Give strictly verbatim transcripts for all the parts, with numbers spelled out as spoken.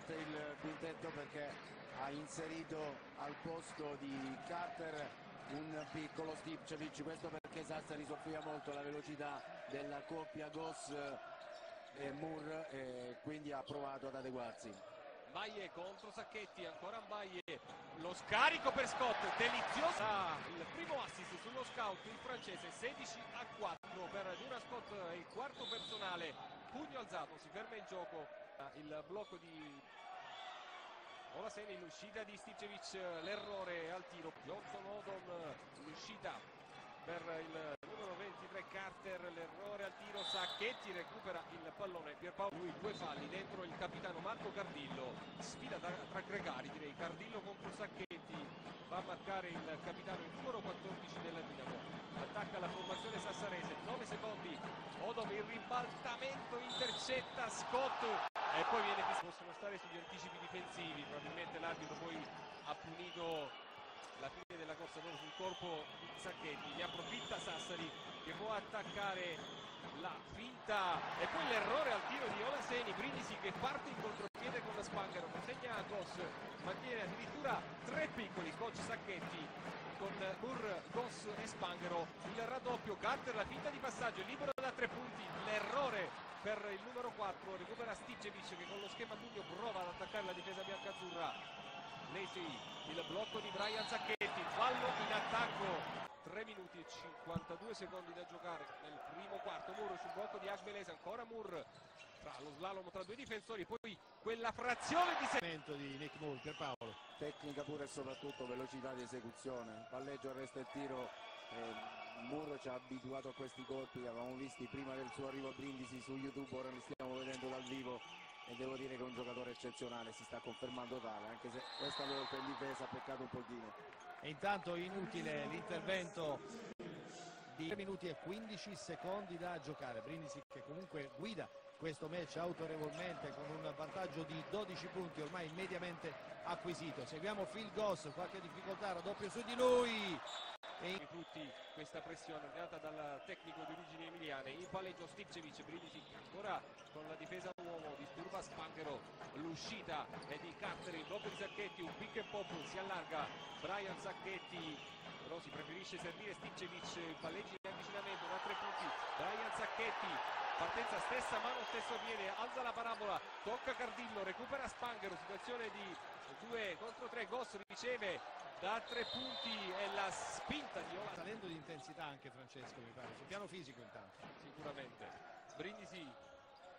sicuramente il quintetto, perché ha inserito al posto di Carter un piccolo Stipčević, questo perché Sassari soffriva molto la velocità della coppia Goss e Moore, e quindi ha provato ad adeguarsi. Baie contro Sacchetti, ancora Baie, lo scarico per Scott, delizioso, ah, il primo assist sullo scout il francese, sedici a quattro per Durand Scott, il quarto personale, pugno alzato, si ferma in gioco il blocco di Olaseni, l'uscita di Stipčević, l'errore al tiro, Johnson Odom, l'uscita per il numero ventitré Carter, l'errore al tiro, Sacchetti recupera il pallone, Pierpaolo, lui due falli dentro il capitano Marco Cardillo, sfida tra, tra gregari direi, Cardillo contro Sacchetti, va a marcare il capitano il numero quattordici della Dinamo, attacca la formazione sassarese, nove secondi, Odom il ribaltamento, intercetta Scott e poi viene che possono stare sugli anticipi difensivi, probabilmente l'arbitro poi ha punito la fine della corsa proprio sul corpo di Sacchetti, ne approfitta Sassari che può attaccare la finta e poi l'errore al tiro di Olaseni, Brindisi che parte in contropiede con la Spanghero, consegna a Goss, mantiene addirittura tre piccoli coach Sacchetti con Murra, Goss e Spanghero sul raddoppio, Carter la finta di passaggio, libero da tre punti, l'errore per il numero quattro, recupera Stipčević che con lo schema pugno prova ad attaccare la difesa biancazzurra. Lesi, il blocco di Brian Sacchetti, fallo in attacco. tre minuti e cinquantadue secondi da giocare nel primo quarto, Muro sul blocco di Agbelese, ancora Moore, tra lo slalom tra due difensori, poi quella frazione di segmento di Nick Moore per Paolo. Tecnica pure e soprattutto velocità di esecuzione, palleggio, arresto e tiro. Eh... Muro ci ha abituato a questi colpi, li avevamo visti prima del suo arrivo a Brindisi su YouTube, ora li stiamo vedendo dal vivo e devo dire che è un giocatore eccezionale, si sta confermando tale, anche se questa volta in difesa ha peccato un pochino. E intanto inutile l'intervento di tre minuti e quindici secondi da giocare, Brindisi che comunque guida questo match autorevolmente con un vantaggio di dodici punti ormai immediatamente acquisito. Seguiamo Phil Goss, qualche difficoltà, raddoppio su di lui e tutti questa pressione data dal tecnico di origini emiliane, in palleggio Stipčević, Brindisi ancora con la difesa uomo, disturba Spanghero, l'uscita è di Carter, il blocco di Sacchetti, un pick and pop, si allarga Brian Sacchetti, però si preferisce servire Stipčević, palleggi di avvicinamento da tre punti, Brian Sacchetti, partenza stessa mano, stesso piede, alza la parabola, tocca Cardillo, recupera Spanghero, situazione di due contro tre, Goss riceve da tre punti e la spinta di Olaseni. Salendo di intensità anche Francesco, mi pare, sul piano fisico intanto. Sicuramente, Brindisi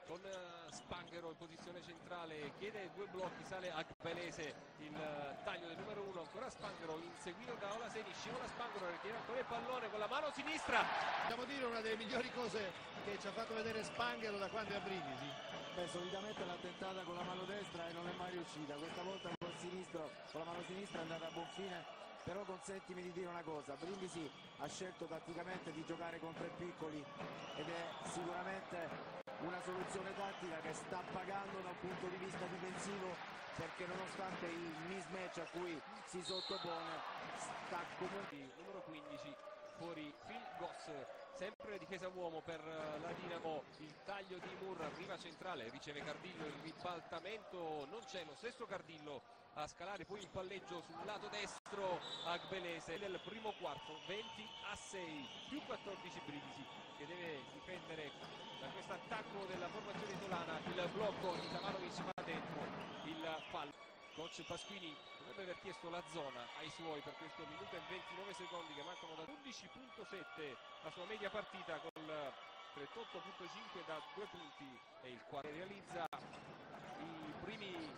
con Spanghero in posizione centrale, chiede due blocchi, sale Agbelese, il taglio del numero uno, ancora Spanghero, inseguito da Olaseni, scivola Spanghero, ritiene ancora il pallone con la mano sinistra. Devo dire una delle migliori cose che ci ha fatto vedere Spanghero da quando è a Brindisi. Beh, solitamente l'ha tentata con la mano destra e non è mai riuscita, questa volta con, il sinistro, con la mano sinistra è andata a buon fine, però consentimi di dire una cosa, Brindisi ha scelto tatticamente di giocare con tre piccoli ed è sicuramente una soluzione tattica che sta pagando da un punto di vista difensivo, perché nonostante il mismatch a cui si sottopone sta comunque numero quindici fuori Phil Goss. Sempre difesa uomo per la Dinamo, il taglio di Murra, arriva centrale, riceve Cardillo, il ribaltamento non c'è, lo stesso Cardillo a scalare poi il palleggio sul lato destro Agbelese nel primo quarto, venti a sei, più quattordici Brindisi che deve difendere da questo attacco della formazione italiana, il blocco di Tamarovic va dentro, il fallo. Coach Pasquini dovrebbe aver chiesto la zona ai suoi per questo minuto e ventinove secondi che mancano da undici virgola sette la sua media partita col trentotto virgola cinque da due punti e il quarto realizza i primi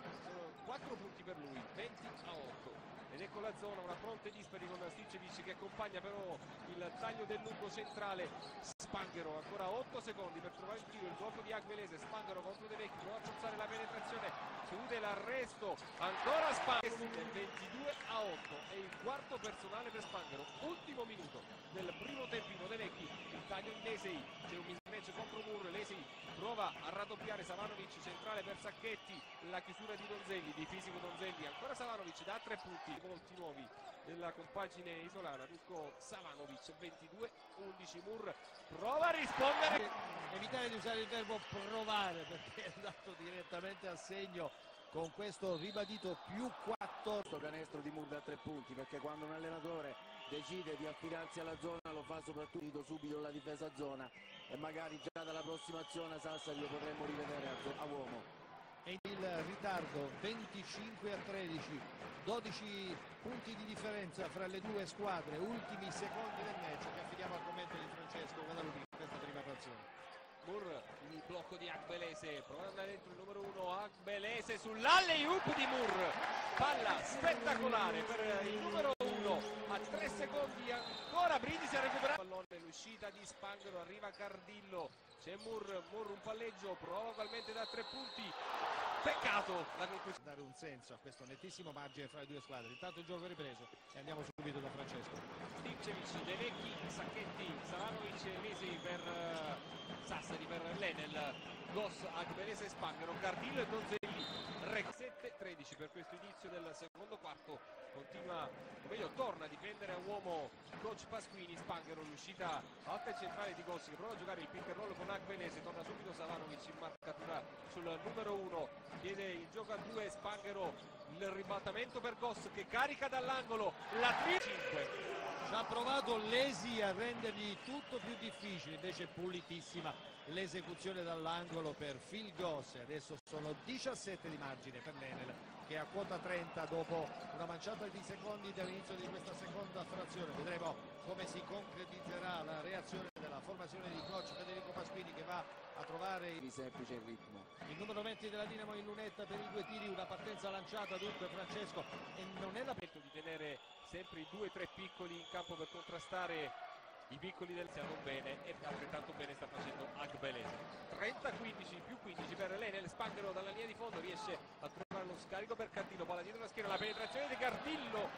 quattro punti per lui, venti a otto. Ed ecco la zona, una fronte dispari con Stipčević che accompagna però il taglio del lungo centrale. Spanghero, ancora otto secondi per trovare il tiro, il blocco di Agbelese, Spanghero contro Devecchi, prova a forzare la penetrazione, chiude l'arresto, ancora Spanghero, ventidue a otto, è il quarto personale per Spanghero, ultimo minuto del primo tempino, Devecchi, il taglio di Lesi, c'è un mismatch contro Murra, Lesi prova a raddoppiare Savanovic, centrale per Sacchetti, la chiusura di Donzelli, di fisico Donzelli, ancora Savanovic da tre punti, molti nuovi della compagine isolana, Ducco Savanovic, ventidue undici, Murra prova a rispondere, evitare di usare il verbo provare perché è andato direttamente a segno con questo ribadito più quattro. Questo canestro di Murra a tre punti, perché quando un allenatore decide di affidarsi alla zona lo fa soprattutto subito la difesa a zona, e magari già dalla prossima zona Sassari lo potremmo rivedere a uomo. E il ritardo venticinque a tredici, dodici punti di differenza fra le due squadre, ultimi secondi del match che affidiamo al commento di Francesco Guadalupi. Questa prima canzone Moore, il blocco di Agbelese, prova ad andare dentro il numero uno Agbelese sull'alley-oop di Moore, palla spettacolare per il numero uno, a tre secondi ancora Brindisi a recuperare pallone, l'uscita di Spanghero, arriva Cardillo, c'è Moore, Moore un palleggio, prova ugualmente da tre punti, peccato la conclusione. Dare un senso a questo nettissimo margine fra le due squadre, intanto il gioco è ripreso e andiamo subito da Francesco. Stipčević, Devecchi, Sacchetti, Savanovic e Lesi per uh, Sassari, per l'Enel, Goss, Agbelese, Spanghero, Cardillo e Donzelli. sette a tredici per questo inizio del secondo quarto, continua, o meglio torna a difendere a uomo coach Pasquini. Spanghero, l'uscita alta e centrale di Goss che prova a giocare il pick and roll con Agbelese, torna subito Savanovic in marcatura sul numero uno, chiede il gioco a due Spanghero, il ribaltamento per Goss che carica dall'angolo la tre cinque. Ci ha provato Lesi a rendergli tutto più difficile, invece pulitissima l'esecuzione dall'angolo per Phil Goss. Adesso sono diciassette di margine per l'Enel che è a quota trenta dopo una manciata di secondi dall'inizio di questa seconda frazione. Vedremo come si concretizzerà la reazione della formazione di coach Federico Pasquini, che va a trovare il semplice ritmo. Il numero venti della Dinamo in lunetta per i due tiri, una partenza lanciata dunque Francesco, e non è da petto di tenere sempre i due tre piccoli in campo per contrastare i piccoli del Siano bene, e altrettanto bene sta facendo Agbelese. trenta a quindici più quindici per l'Enel. Spanghero dalla linea di fondo riesce a trovare lo scarico per Cardillo, palla dietro la schiena, la penetrazione di Cardillo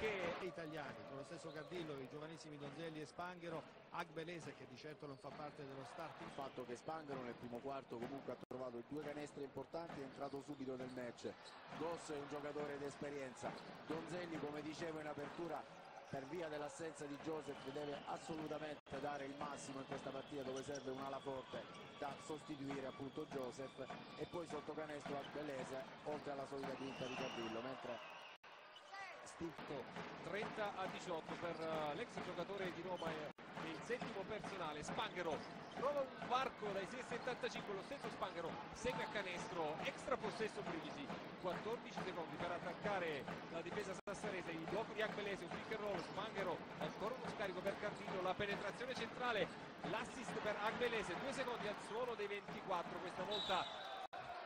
che... Italiani, con lo stesso Cardillo, i giovanissimi Donzelli e Spanghero. Agbelese che di certo non fa parte dello starting. Il fatto che Spanghero nel primo quarto comunque ha trovato due canestre importanti, è entrato subito nel match. Goss è un giocatore d'esperienza. Donzelli, come dicevo in apertura, per via dell'assenza di Joseph deve assolutamente dare il massimo in questa partita, dove serve un'ala forte da sostituire appunto Joseph, e poi sotto canestro Agbelese oltre alla solita quinta di Cardillo, mentre Stipto trenta a diciotto per l'ex giocatore di Roma e il settimo personale. Spanghero trova un varco dai sei settantacinque, lo stesso Spanghero segue a canestro, extra possesso Brindisi, quattordici secondi per attaccare la difesa sassarese, il blocco di Agbelese, un pick and roll, Spanghero ancora uno scarico per Cardillo, la penetrazione centrale, l'assist per Agbelese, due secondi al suolo dei ventiquattro, questa volta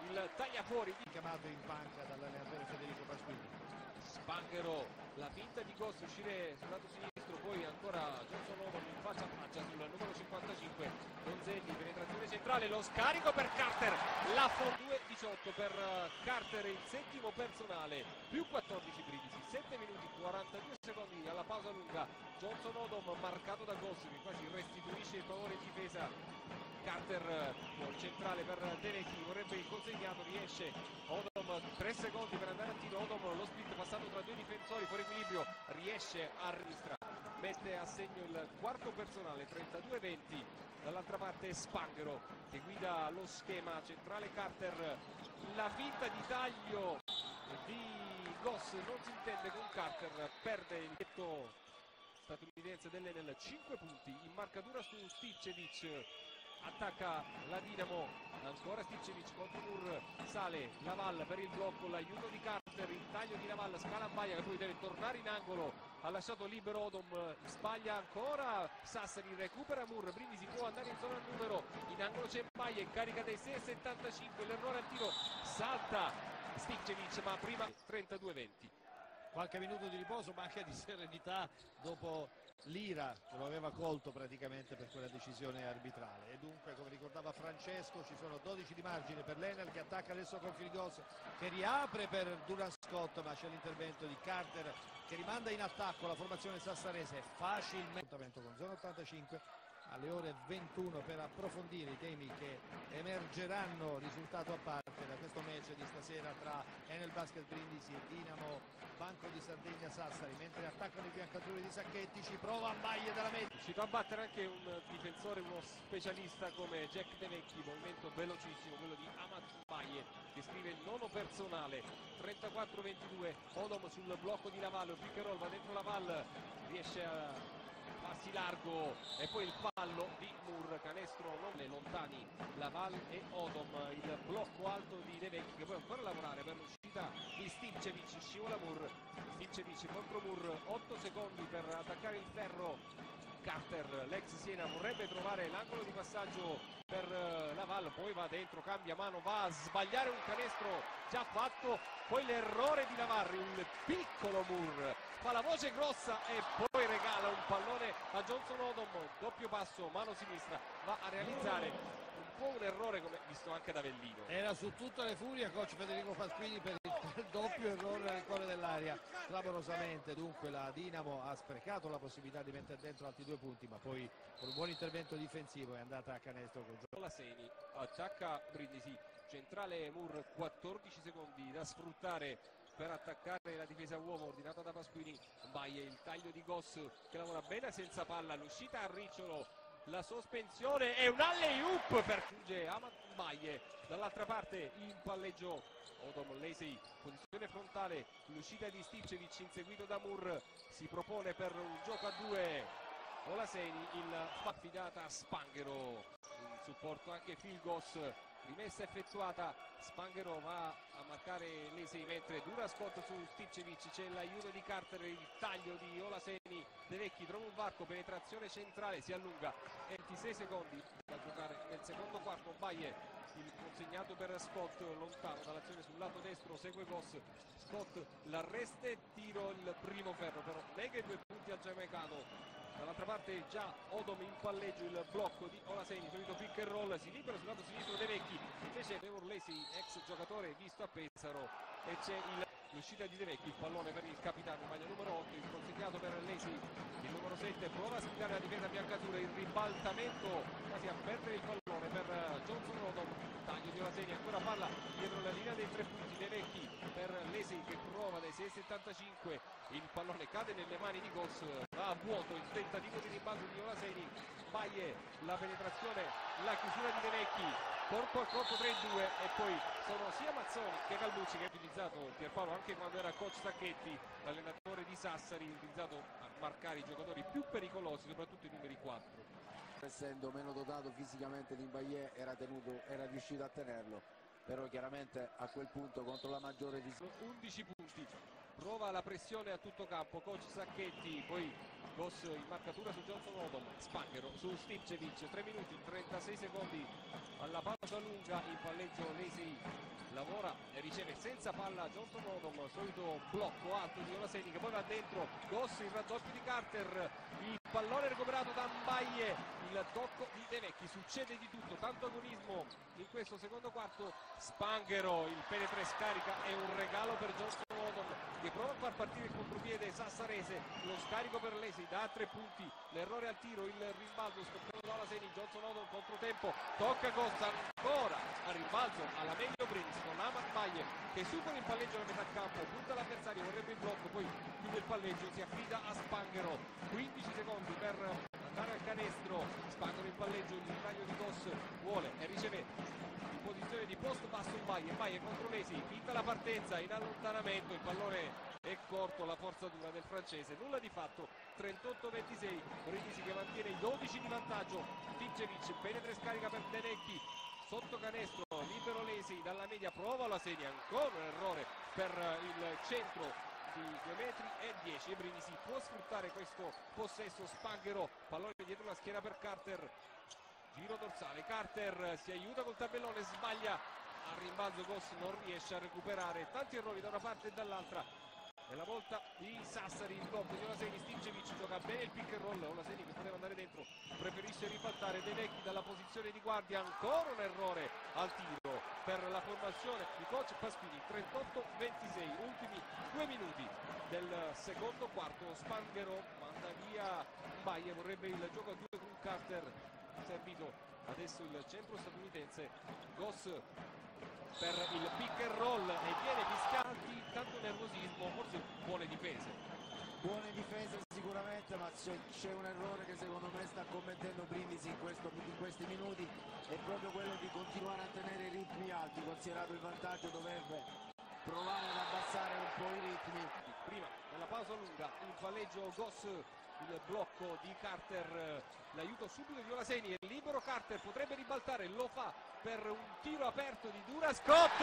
il tagliafuori di... chiamato in panca dall'allenatore Federico Pasquini. Spanghero, la finta di Goss, uscire sul lato sinistro, poi ancora Johnson Odom in faccia a faccia sul numero cinquantacinque, Donzelli, penetrazione centrale, lo scarico per Carter, la due diciotto per Carter, il settimo personale, più quattordici Brindisi, sette minuti quarantadue secondi alla pausa lunga. Johnson Odom marcato da Goss che quasi restituisce il favore in difesa. Carter, buon centrale per Devecchi, vorrebbe il consegnato, riesce Odom, tre secondi per andare a tiro, Odom lo split passato tra due difensori fuori equilibrio, riesce a registrare, mette a segno il quarto personale, trentadue a venti. Dall'altra parte Spanghero che guida lo schema, centrale Carter, la finta di taglio di Goss non si intende con Carter, perde il netto statunitense dell'Enel, cinque punti in marcatura su Stipčević. Attacca la Dinamo, ancora Stipčević contro Moore, sale Laval per il blocco, l'aiuto di Carter, il taglio di Laval, scala Baie che poi deve tornare in angolo, ha lasciato libero Odom, sbaglia ancora Sassari, recupera Moore, Brindisi può andare in zona al numero, in angolo c'è Baie, carica dai sei settantacinque, l'errore al tiro, salta Stipčević ma prima trentadue a venti. Qualche minuto di riposo ma anche di serenità dopo l'ira che lo aveva colto praticamente per quella decisione arbitrale. E dunque, come ricordava Francesco, ci sono dodici di margine per l'Enel che attacca adesso con Phil Goss che riapre per Durand Scott, ma c'è l'intervento di Carter che rimanda in attacco la formazione sassarese facilmente. Appuntamento con zona ottantacinque alle ore ventuno per approfondire i temi che emergeranno, risultato a parte, da questo match di stasera tra Enel Basket Brindisi e Dinamo Banco di Sardegna Sassari. Mentre attaccano i biancazzurri di Sacchetti, ci prova a Baie dalla media, riuscito a battere anche un difensore, uno specialista come Jack Devecchi, movimento velocissimo quello di Amat Baie. Baie che scrive il nono personale. Trentaquattro ventidue. Odom sul blocco di Laval, pick and roll, va dentro Laval, riesce a farsi largo e poi il pallo di Murra, canestro non lontani Laval e Odom. Il blocco alto di Devecchi che può ancora lavorare per l'uscita di Stipčević, scivola Moore, Stipčević contro Moore, otto secondi per attaccare il ferro. Carter, l'ex Siena, vorrebbe trovare l'angolo di passaggio per Laval, poi va dentro, cambia mano, va a sbagliare un canestro già fatto, poi l'errore di Navarri, un piccolo Moore, fa la voce grossa e poi regala un pallone a Johnson Odom, doppio passo, mano sinistra, va a realizzare un po' un errore come visto anche da Avellino. Era su tutta le furie coach Federico Pasquini per il doppio errore nel cuore dell'area, clamorosamente. Dunque la Dinamo ha sprecato la possibilità di mettere dentro altri due punti, ma poi con un buon intervento difensivo è andata a canestro con gioco. Olaseni attacca Brindisi, centrale Moore, quattordici secondi da sfruttare per attaccare la difesa uomo ordinata da Pasquini. Baie, il taglio di Goss che lavora bene senza palla, l'uscita a ricciolo, la sospensione e un alley-oop per giunge a Baie. Dall'altra parte in palleggio Odom, Lesi, posizione frontale, l'uscita di Stipčević inseguito da Moore, si propone per un gioco a due. Olaseni, il affidata a Spanghero, in supporto anche Filgos, rimessa effettuata, Spanghero va a marcare Lesi mentre Durand Scott su Stipčević, c'è l'aiuto di Carter, il taglio di Olaseni, Devecchi trova un varco, penetrazione centrale, si allunga, ventisei secondi da giocare nel secondo quarto. Baie, il consegnato per Scott, lontano dall'azione sul lato destro, segue Goss, Scott l'arresta e tiro, il primo ferro però nega i due punti al giamaicano. Dall'altra parte già Odom in palleggio, il blocco di Olaseni, solito pick and roll, si libera sul lato sinistro Devecchi, invece Lesi, ex giocatore visto a Pesaro, e c'è l'uscita di Devecchi, il pallone per il capitano, maglia numero otto, il consegnato per Lesi, il numero sette, prova a sfidare la difesa biancazzurra, il ribaltamento quasi a perdere il pallone per Johnson Odom, taglio di Olaseni, ancora palla dietro la linea dei tre punti, Devecchi per Lesi che prova dai sei settantacinque, il pallone cade nelle mani di Goss, va a vuoto il tentativo di rimbalzo di Olaseni. Baie, la penetrazione, la chiusura di Devecchi, corpo a corpo tre due, e poi sono sia Mazzoni che Calbucci che ha utilizzato Pierpaolo anche quando era coach Sacchetti, l'allenatore di Sassari, utilizzato a marcare i giocatori più pericolosi, soprattutto i numeri quattro. Essendo meno dotato fisicamente di Baie era, tenuto, era riuscito a tenerlo, però chiaramente a quel punto contro la maggiore di undici punti. Prova la pressione a tutto campo coach Sacchetti, poi Goss in marcatura su Johnson Odom, Spanghero su Stipčević, tre minuti e trentasei secondi alla pausa lunga. In palleggio Lesi lavora e riceve senza palla Johnson Odom, solito blocco alto di Olaseni che poi va dentro, Goss il raddoppio di Carter, il pallone recuperato da Baie, il tocco di Devecchi, succede di tutto, tanto agonismo in questo secondo quarto. Spanghero, il penetre scarica è un regalo per Johnson Odom che prova a far partire il contropiede sassarese, lo scarico per Lesi, da tre punti, l'errore al tiro, il rimbalzo scoppiato da Olaseni, Johnson Odom controtempo, tocca Costa ancora al rimbalzo alla meglio Brindisi con Amat Baie che supera il palleggio da metà campo, punta l'avversario, vorrebbe il blocco, poi chiude il palleggio, si affida a Spanghero, quindici secondi per andare al canestro. Spanghero in palleggio, il taglio di Goss, vuole e riceve posizione di posto basso in Baie, Baie contro Lesi, finta la partenza, in allontanamento, il pallone è corto, la forza dura del francese, nulla di fatto. Trentotto ventisei, Brindisi che mantiene i dodici di vantaggio. Stipčević, penetra scarica per Devecchi, sotto canestro, libero Lesi, dalla media prova Olaseni, ancora un errore per il centro di due metri e dieci, e Brindisi può sfruttare questo possesso. Spanghero, pallone dietro la schiena per Carter, giro dorsale, Carter si aiuta col tabellone, sbaglia al rimbalzo, Goss non riesce a recuperare, tanti errori da una parte e dall'altra. È la volta di Sassari, il blocco di Olaseni, Stipčević gioca bene il pick and roll, Olaseni che poteva andare dentro preferisce ribaltare. Devecchi dalla posizione di guardia, ancora un errore al tiro per la formazione di coach Pasquini. Trentotto ventisei, ultimi due minuti del secondo quarto. Spanghero manda via Baie, vorrebbe il gioco a due con Carter, servito adesso il centro statunitense, Goss per il pick and roll e viene fischiato, tanto nervosismo, forse buone difese. buone difese sicuramente, ma c'è un errore che secondo me sta commettendo Brindisi in, questo, in questi minuti, è proprio quello di continuare a tenere i ritmi alti. Considerato il vantaggio dovrebbe provare ad abbassare un po' i ritmi. Prima della pausa lunga un palleggio Goss, il blocco di Carter, l'aiuto subito di Olaseni, è libero Carter, potrebbe ribaltare, lo fa per un tiro aperto di Durand Scott,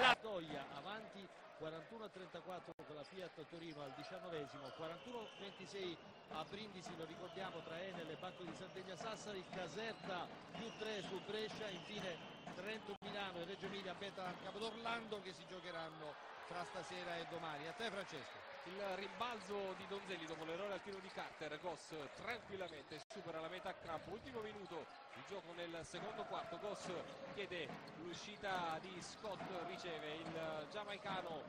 la doia avanti quarantuno a trentaquattro con la Fiat Torino al diciannovesimo, quarantuno a ventisei a Brindisi, lo ricordiamo, tra Enel e Banco di Sardegna Sassari, Caserta più tre su Brescia, infine Trento Milano e Reggio Emilia Beta Capodorlando che si giocheranno tra stasera e domani. A te Francesco. Il rimbalzo di Donzelli dopo l'errore al tiro di Carter, Goss tranquillamente supera la metà campo, ultimo minuto di gioco nel secondo quarto, Goss chiede l'uscita di Scott, riceve il giamaicano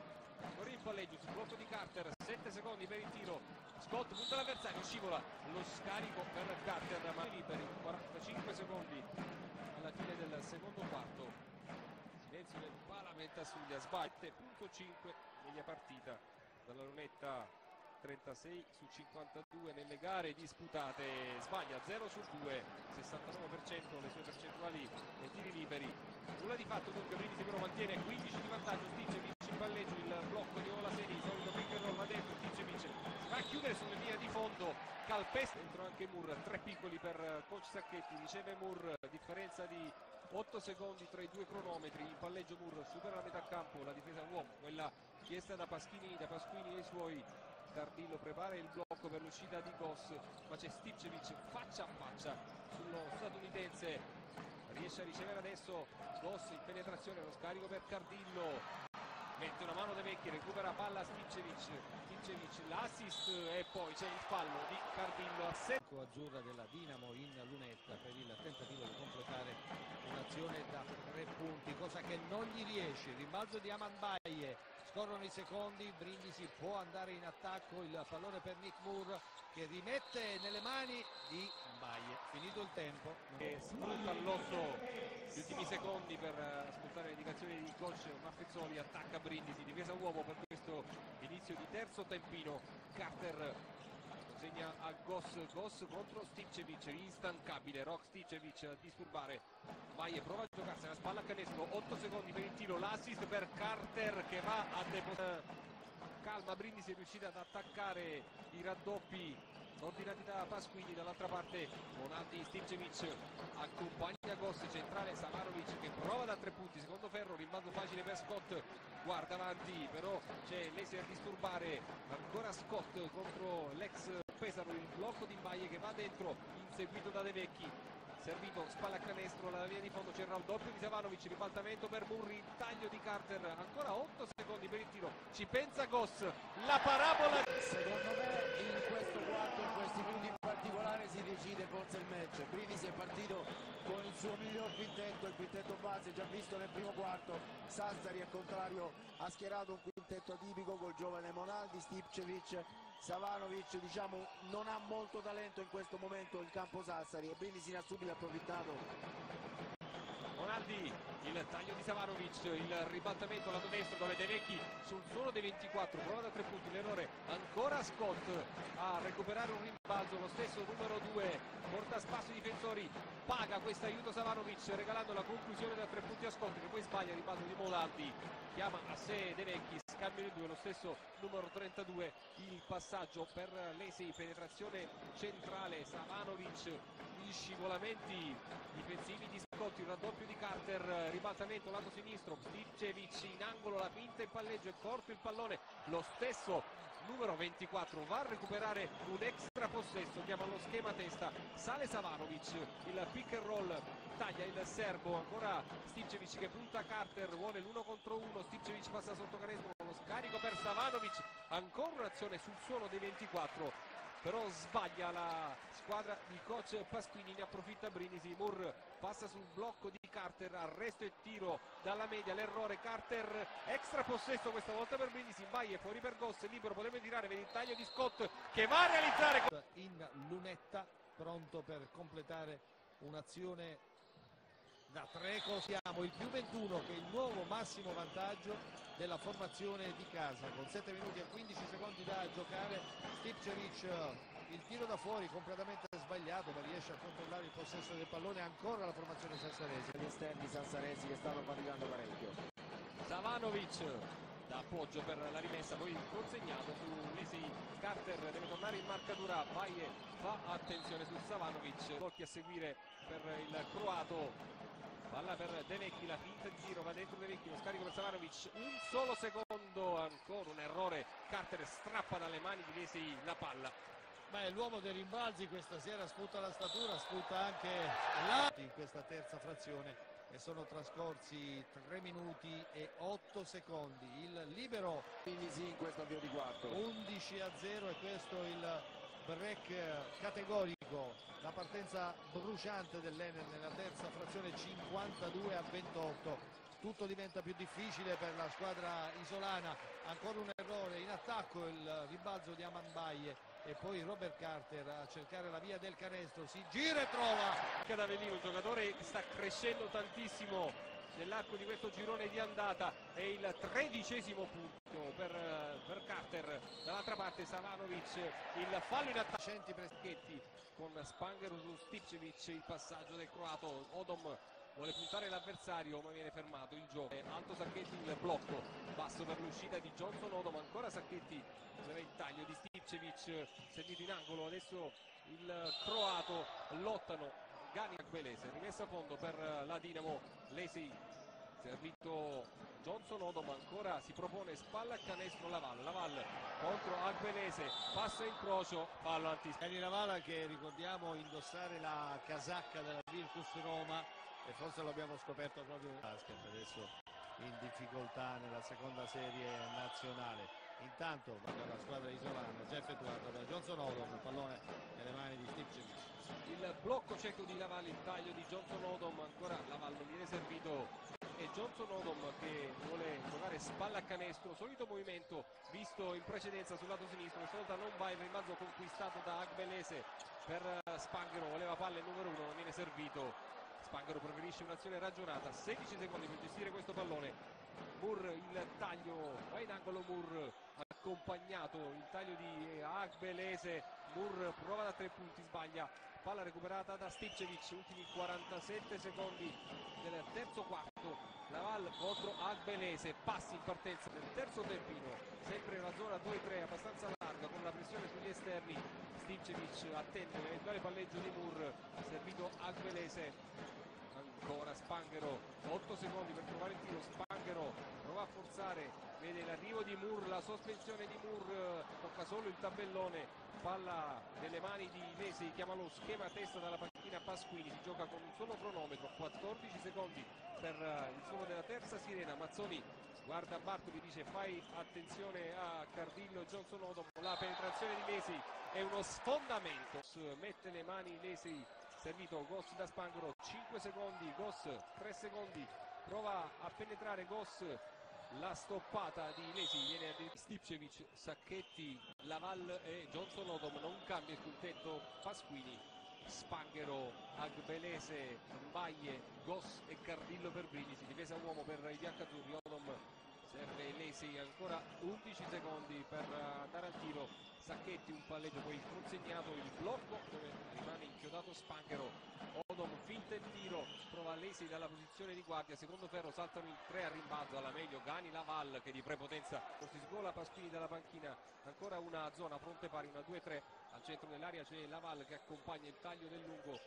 con il palleggio sul blocco di Carter, sette secondi per il tiro, Scott punta l'avversario, scivola, lo scarico per Carter, ma liberi, quarantacinque secondi alla fine del secondo quarto. Silenzio del Palamenta suglia, sbatte punto cinque media partita dalla lunetta, trentasei su cinquantadue nelle gare disputate, sbaglia zero su due, sessantanove per cento le sue percentuali e tiri liberi, nulla di fatto dunque. Brindisi però mantiene quindici di vantaggio, Stipčević in palleggio, il blocco di Olaseni, solito pick and roll, va dentro Stipčević, si va a chiudere sulle linee di fondo, calpesta dentro anche Murra, tre piccoli per coach Sacchetti, riceve Moore, differenza di otto secondi tra i due cronometri, il palleggio Muro supera la metà campo, la difesa uomo, quella chiesta da Pasquini, da Pasquini e i suoi, Cardillo prepara il blocco per l'uscita di Goss, ma c'è Stipčević faccia a faccia sullo statunitense, riesce a ricevere adesso Goss in penetrazione, lo scarico per Cardillo, mette una mano Devecchi, recupera palla Stipčević, Stipčević l'assist e poi c'è il fallo di Cardillo a sé. Azzurra della Dinamo in lunetta per il tentativo di completare un'azione da tre punti, cosa che non gli riesce, rimbalzo di Baie, scorrono i secondi, Brindisi può andare in attacco, il pallone per Nick Moore che rimette nelle mani di Baie, finito il tempo e sfrutta all'otto gli ultimi secondi per ascoltare le indicazioni di coach Maffezzoli, attacca Brindisi, difesa uomo per questo inizio di terzo tempino, Carter segna a Goss, Goss contro Stipčević, instancabile Rock Stipčević a disturbare Baie, prova a giocarsi la spalla a canestro, otto secondi per il tiro, l'assist per Carter che va a depositare, calma Brindisi, è riuscita ad attaccare i raddoppi ordinati da Pasquini, dall'altra parte Monaldi, Stipčević accompagna Goss, centrale Savanovic che prova da tre punti, secondo ferro, rimbalzo facile per Scott, guarda avanti però c'è Lesi a disturbare, ancora Scott contro l'ex Pesaro, il blocco di Baie che va dentro, inseguito da Devecchi, servito spalla a canestro, la linea di fondo c'è il raddoppio di Savanovic, ribaltamento per Murri, taglio di Carter, ancora otto secondi per il tiro, ci pensa Goss, la parabola. Secondo me in questo quarto, in questi minuti in particolare, si decide forse il match. Brindisi è partito con il suo miglior quintetto, il quintetto base già visto nel primo quarto, Sassari al contrario ha schierato un quintetto atipico col giovane Monaldi, Stipčević, Savanovic, diciamo non ha molto talento in questo momento in campo Sassari e Brindisi ne ha subito approfittato. Monaldi, il taglio di Savanovic, il ribaltamento lato destro dove Devecchi sul solo dei ventiquattro, prova da tre punti, l'errore ancora Scott a recuperare un rimbalzo, lo stesso numero due, porta a spasso i difensori, paga questo aiuto Savanovic regalando la conclusione da tre punti a Scott che poi sbaglia, rimbalzo di Monaldi, chiama a sé Devecchi, cambio di due, lo stesso numero trentadue, il passaggio per Lesi, penetrazione centrale Savanovic, gli scivolamenti difensivi di Scott, il raddoppio di Carter, ribaltamento lato sinistro, Stipčević in angolo, la pinta in palleggio e corto il pallone, lo stesso numero ventiquattro va a recuperare un extra possesso, chiama lo schema testa, sale Savanovic, il pick and roll, taglia il serbo, ancora Stipčević che punta Carter, vuole l'uno contro uno, Stipčević passa sotto canestro, lo scarico per Savanovic, ancora un'azione sul suolo dei ventiquattro, però sbaglia la squadra di coach Pasquini, ne approfitta Brindisi, Moore passa sul blocco di Carter, arresto e tiro dalla media, l'errore Carter, extra possesso questa volta per Brindisi, Baie fuori per Goss, libero, potrebbe tirare, vedi il taglio di Scott che va a realizzare in lunetta, pronto per completare un'azione da tre cosiamo il più ventuno, che è il nuovo massimo vantaggio della formazione di casa, con sette minuti e quindici secondi da giocare. Stipčević, il tiro da fuori completamente sbagliato, ma riesce a controllare il possesso del pallone. Ancora la formazione sassarese, gli esterni sassaresi che stanno faticando parecchio. Savanovic da appoggio per la rimessa, poi consegnato su Lesi. Carter deve tornare in marcatura, Baie fa attenzione su Savanovic, colpi a seguire per il croato, palla per Devecchi, la finta di giro, va dentro Devecchi, lo scarico per Savanovic, un solo secondo, ancora un errore, Carter strappa dalle mani di Lesi la palla. Ma è l'uomo dei rimbalzi questa sera, sfrutta la statura, sfrutta anche la... in questa terza frazione. E sono trascorsi tre minuti e otto secondi. Il libero in questo avvio di quarto, undici a zero, e questo il break categorico, la partenza bruciante dell'Enel nella terza frazione, cinquantadue a ventotto. Tutto diventa più difficile per la squadra isolana, ancora un errore in attacco, il rimbalzo di Baie e poi Robert Carter a cercare la via del canestro, si gira e trova Cadavellino, un giocatore che sta crescendo tantissimo nell'arco di questo girone di andata. È il tredicesimo punto per, per Carter. Dall'altra parte Savanovic, il fallo in attacco, centi Preschetti con Spanghero su Stipčević, il passaggio del croato. Odom vuole puntare l'avversario ma viene fermato il gioco. Alto Sacchetti, il blocco basso per l'uscita di Johnson Odom, ancora Sacchetti, il taglio di Stipčević servito in angolo, adesso il croato, lottano Gani e Agbelese, rimessa a fondo per la Dinamo. Lesi, servito Johnson Odom, ancora si propone spalla a canestro Laval, Laval contro Agbelese, passa incrocio, fallo antiscani. Laval, che ricordiamo indossare la casacca della Virtus Roma, e forse l'abbiamo scoperto proprio in basket, adesso in difficoltà nella seconda serie nazionale. Intanto la squadra isolana già effettuata da Johnson Odom, il pallone nelle mani di Stipčević, il blocco cieco di Laval, il taglio di Johnson Odom, ancora Laval, viene servito e Johnson Odom che vuole giocare spalla a canestro, solito movimento visto in precedenza sul lato sinistro, questa volta non va, il rimbalzo conquistato da Agbelese per Spanghero, voleva palla il numero uno, viene servito. Spanghero preferisce un'azione ragionata, sedici secondi per gestire questo pallone. Moore, il taglio, va in angolo Moore, accompagnato il taglio di Agbelese. Moore prova da tre punti, sbaglia, palla recuperata da Stipčević. Ultimi quarantasette secondi del terzo quarto, Laval contro Agbelese, passi in partenza del terzo tempino, sempre una zona due tre abbastanza larga con la pressione sugli esterni. Stipčević attende l'eventuale palleggio di Moore, ha servito Agbelese. Ancora Spanghero, otto secondi per trovare il tiro, Spanghero prova a forzare, vede l'arrivo di Murra, la sospensione di Murra, tocca solo il tabellone, palla nelle mani di Lesi, chiama lo schema testa dalla panchina Pasquini, si gioca con un solo cronometro, quattordici secondi per il suono della terza sirena. Mazzoni guarda Bartoli, dice fai attenzione a Cardillo, Johnson Odom, la penetrazione di Lesi è uno sfondamento, mette le mani Lesi, servito Goss da Spanghero, cinque secondi, Goss tre secondi, prova a penetrare Goss, la stoppata di Lesi, viene a Stipčević, Sacchetti, Laval e Johnson Odom, non cambia il quintetto Pasquini, Spanghero, Agbelese, Baie, Goss e Cardillo per Brindisi, difesa uomo per i biancazzurri. Odom serve Lesi, ancora undici secondi per andare al tiro. Sacchetti, un palleggio, poi consegnato il blocco dove rimane inchiodato Spanghero. Odom finta il tiro, prova Lesi dalla posizione di guardia, secondo ferro, saltano in tre al rimbalzo, alla meglio Gani, Laval che di prepotenza si sgola Pasquini dalla panchina, ancora una zona fronte pari, una due tre, al centro dell'area c'è Laval che accompagna il taglio del lungo.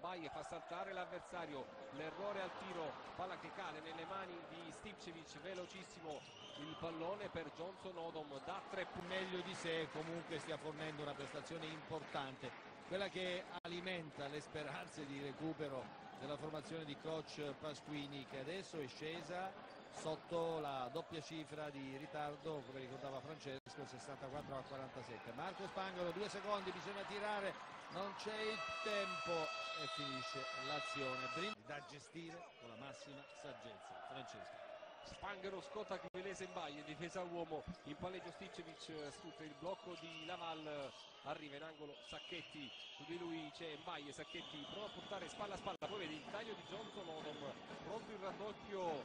Baie fa saltare l'avversario, l'errore al tiro, palla che cade nelle mani di Stipčević, velocissimo il pallone per Johnson Odom da tre punti. Meglio di sé, comunque stia fornendo una prestazione importante, quella che alimenta le speranze di recupero della formazione di coach Pasquini, che adesso è scesa sotto la doppia cifra di ritardo, come ricordava Francesco, sessantaquattro a quarantasette. Marco Spanghero, due secondi, bisogna tirare, non c'è il tempo e finisce l'azione da gestire con la massima saggezza. Francesco. Spanghero, Scott, Agbelese in Baie, difesa uomo in palleggio Stipčević, sfrutta il blocco di Laval, arriva in angolo Sacchetti, su di lui c'è Baie, Sacchetti prova a portare spalla a spalla, poi vede il taglio di Johnson Odom, pronto il raddoppio,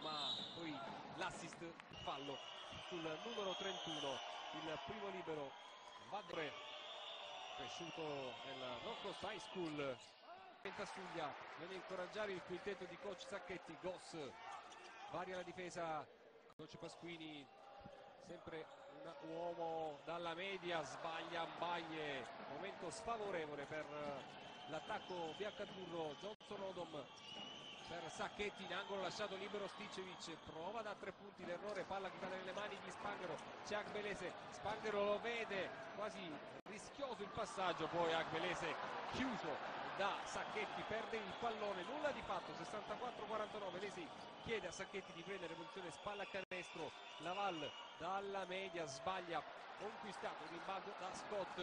ma poi l'assist, fallo sul numero trentuno, il primo libero Vadre, cresciuto nel North High School, Pentasuglia, viene a incoraggiare il quintetto di coach Sacchetti, Goss varia la difesa, coach Pasquini, sempre un uomo dalla media, sbaglia Baie, momento sfavorevole per l'attacco biancazzurro, Johnson Odom per Sacchetti in angolo lasciato libero Stipčević, prova da tre punti, l'errore, palla che cade nelle mani di Spanghero, c'è Agbelese, Spanghero lo vede, quasi rischioso il passaggio, poi Agbelese chiuso da Sacchetti, perde il pallone, nulla di fatto, sessantaquattro quarantanove, Lesi chiede a Sacchetti di prendere posizione spalla canestro, Laval dalla media sbaglia, conquistato rimbalzo da Scott,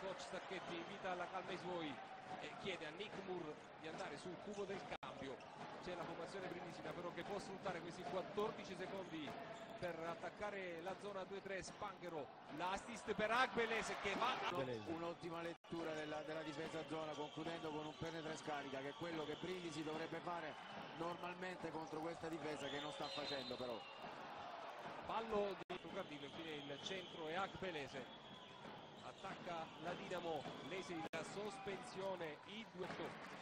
coach Sacchetti invita alla calma i suoi e chiede a Nick Moore di andare sul cubo del cambio, c'è la formazione brindisina però che può sfruttare questi quattordici secondi per attaccare la zona due tre. Spanghero, l'assist per Agbelese che va a... Un'ottima lettura della, della difesa zona, concludendo con un penetra e scarica che è quello che Brindisi dovrebbe fare normalmente contro questa difesa che non sta facendo però. Pallo di Cardillo, infine il centro e Agbelese attacca la Dinamo, Lesi la sospensione, i due,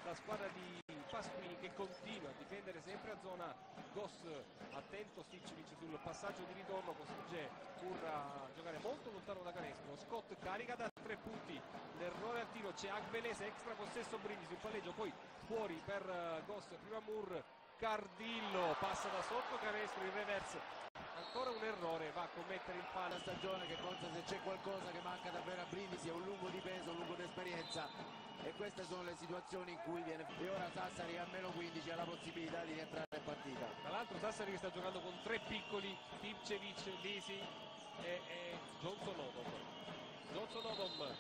la squadra di Pasquini che continua a difendere sempre a zona, Goss attento Stipčević sul passaggio di ritorno, costringe Murra a giocare molto lontano da canestro, Scott carica da tre punti, l'errore al tiro, c'è Agbelese, extra possesso Brindisi, un palleggio poi fuori per Goss, prima Moore, Cardillo passa da sotto canestro in reverse. Ancora un errore, va a commettere il fallo. La stagione che conta, se c'è qualcosa che manca davvero a Brindisi è un lungo di peso, un lungo di esperienza, e queste sono le situazioni in cui viene. E ora Sassari a meno quindici ha la possibilità di rientrare in partita. Tra l'altro Sassari che sta giocando con tre piccoli, Stipčević, Lesi e, e Johnson Odom. Johnson Odom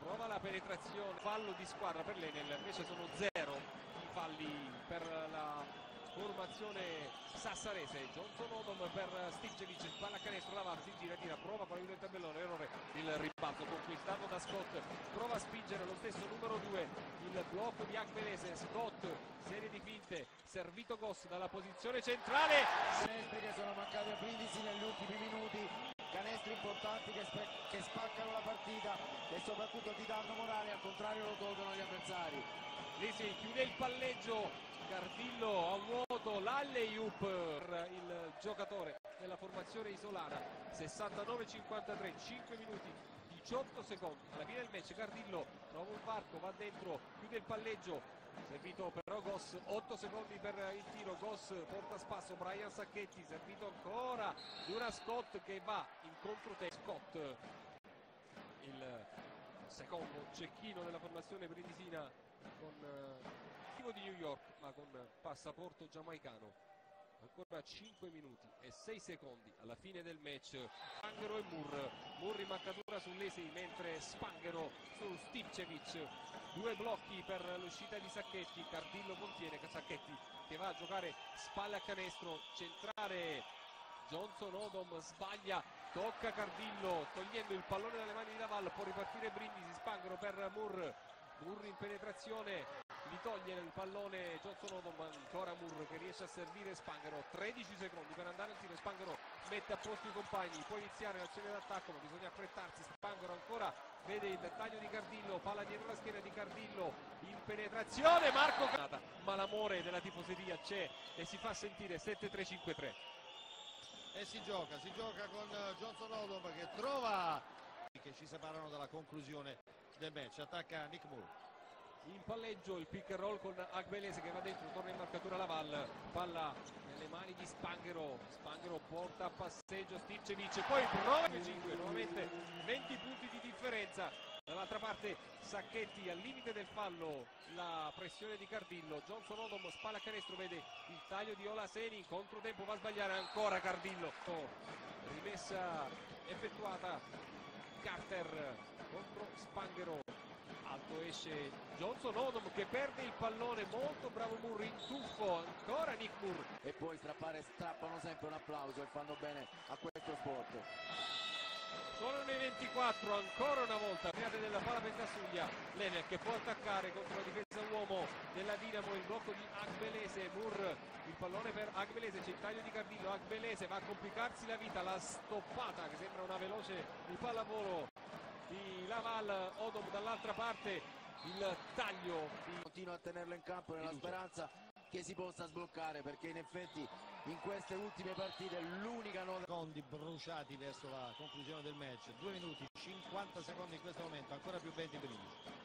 prova la penetrazione, fallo di squadra per l'Enel, invece sono zero i falli per la formazione sassarese. Johnson Odom per Stipčević, palla canestro, Laval si gira, tira, prova con il tabellone, errore, il ribalto conquistato da Scott, prova a spingere lo stesso numero due, il blocco di Agbelese, Scott, serie di finte, servito Goss dalla posizione centrale. Canestri che sono mancati a Brindisi negli ultimi minuti, canestri importanti che, che spaccano la partita e soprattutto ti danno morale, al contrario lo tolgono gli avversari. Lesi chiude il palleggio, Cardillo a vuoto, l'alley-oop per il giocatore della formazione isolana, sessantanove cinquantatré, cinque minuti diciotto secondi, alla fine del match Cardillo trova un varco, va dentro, chiude il palleggio, servito però Goss, otto secondi per il tiro, Goss porta spasso, Brian Sacchetti, servito ancora, Durand Scott che va in controtempo, Scott il secondo cecchino della formazione brindisina con... di New York ma con passaporto giamaicano. Ancora cinque minuti e sei secondi alla fine del match. Spanghero e Moore, Moore in marcatura su Lesi mentre Spanghero su Stipčević, due blocchi per l'uscita di Sacchetti, Cardillo contiene Sacchetti che va a giocare spalla a canestro centrale, Johnson Odom sbaglia, tocca Cardillo togliendo il pallone dalle mani di Laval, può ripartire Brindisi, Spanghero per Moore, Moore in penetrazione gli toglie il pallone Johnson Odom, ancora Murra che riesce a servire Spanghero, tredici secondi per andare al tiro, Spanghero mette a posto i compagni, può iniziare l'azione d'attacco ma bisogna affrettarsi, Spanghero ancora vede il taglio di Cardillo, palla dietro la schiena di Cardillo in penetrazione, Marco, ma l'amore della tifoseria c'è e si fa sentire, sette tre cinque tre e si gioca, si gioca con Johnson Odom che trova, che ci separano dalla conclusione del match, attacca Nick Moore. In palleggio il pick and roll con Agbelese che va dentro, torna in marcatura Laval, palla nelle mani di Spanghero, Spanghero porta a passeggio Stipčević, poi prova cinque, nuovamente venti punti di differenza, dall'altra parte Sacchetti al limite del fallo, la pressione di Cardillo, Johnson Odom spalla a canestro, vede il taglio di Olaseni, in controtempo va a sbagliare ancora Cardillo, rimessa effettuata Carter contro Spanghero, alto Quando esce Johnson Odom che perde il pallone, molto bravo Murra in tuffo, ancora Nick Murra. E poi strappare, strappano sempre un applauso e fanno bene a questo sport. Sono nei ventiquattro, ancora una volta piede della palla pentasuglia, Lenel che può attaccare contro la difesa uomo della Dinamo, il blocco di Agbelese, Murra, il pallone per Agbelese, c'è il taglio di Cardillo, Agbelese va a complicarsi la vita, la stoppata che sembra una veloce di pallavolo di Laval, Odom dall'altra parte, il taglio di... continua a tenerlo in campo nella speranza che si possa sbloccare, perché in effetti in queste ultime partite l'unica nota. Secondi bruciati verso la conclusione del match, due minuti cinquanta secondi in questo momento, ancora più venti per lui.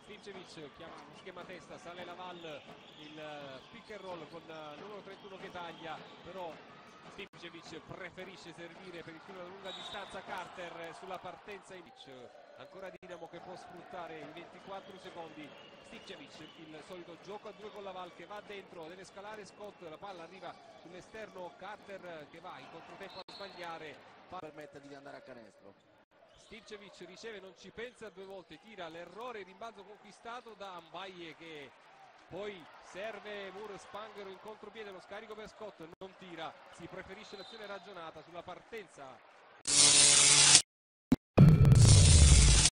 Stipčević chiama uno schema testa, sale Laval, il pick and roll con il numero trentuno che taglia, però Stipčević preferisce servire per il tiro da lunga distanza Carter sulla partenza. Ancora Dinamo che può sfruttare i ventiquattro secondi. Stipčević, il solito gioco a due con Laval che va dentro, deve scalare Scott, la palla arriva sull'esterno Carter che va in controtempo a sbagliare, permette di andare a canestro. Stipčević riceve, non ci pensa due volte, tira, l'errore, rimbalzo conquistato da Baie che... poi serve Moore, Spanghero in contropiede, lo scarico per Scott, non tira, si preferisce l'azione ragionata sulla partenza